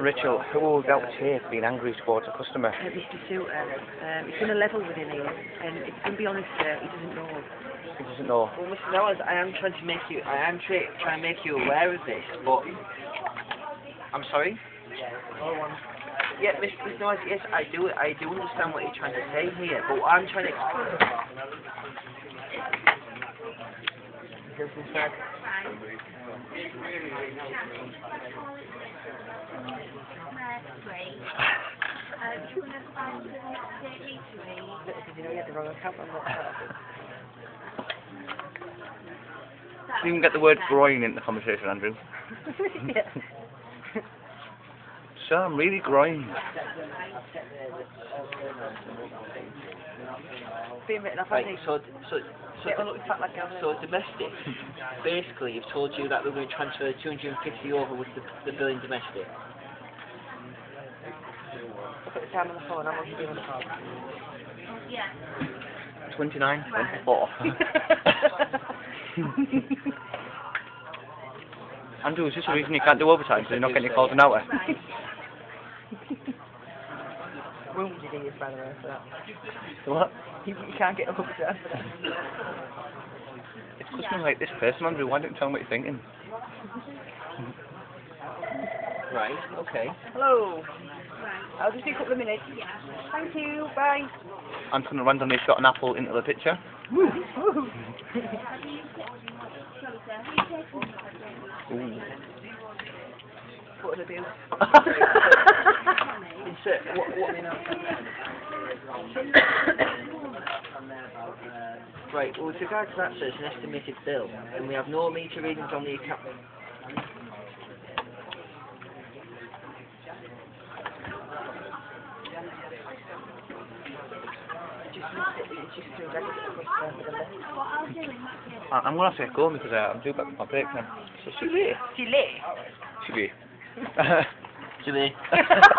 Rachel, who all out here for being angry towards a customer? Mr. Souter. He's been a level within here, and if I'm being honest, he doesn't know. He doesn't know. Well, Mr. Nowaz, I am trying to make you aware of this, but I'm sorry. Yeah, Mr. Nowaz, yes, I do understand what you're trying to say here, but I'm trying to. Didn't even get the word groin in the conversation, Andrew. So I'm really groined. Right, so domestic, basically I've told you that we're going to transfer 250 over with the billing domestic. Look at the time on the phone, how much are you doing on the phone? Yeah. 29, 24. Andrew, is this the reason you can't do overtime, because you're not getting your calls an hour? Wounded he is, by the way, for that. What? You can't get over there for that. It's customers like this person, Andrew, why don't you tell them what you're thinking? Right, okay. Hello. I'll just pick up the minute. Thank you, bye. I'm going to randomly shot an apple into the picture. Woo! Woo! What would I do? Insert what Right, well, with regard to that, sir, it's an estimated bill, and we have no meter readings on the account. I'm going to have to go because I'm due back to my break now. So, see you later. See you later.